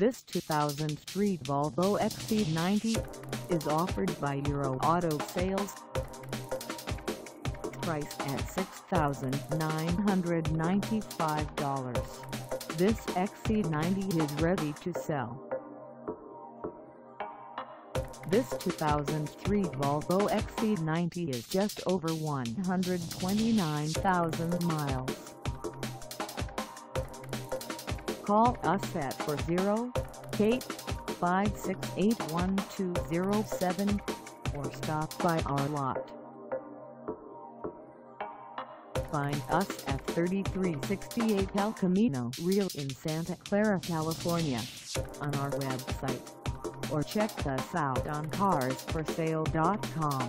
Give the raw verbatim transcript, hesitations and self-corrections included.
This two thousand three Volvo X C ninety is offered by Euro Auto Sales. Priced at six thousand nine hundred ninety-five dollars, this X C ninety is ready to sell. This two thousand three Volvo X C ninety is just over one hundred twenty-nine thousand miles. Call us at four zero eight, five six eight, one two zero seven or stop by our lot. Find us at thirty-three sixty-eight El Camino Real in Santa Clara, California, on our website, or check us out on cars for sale dot com.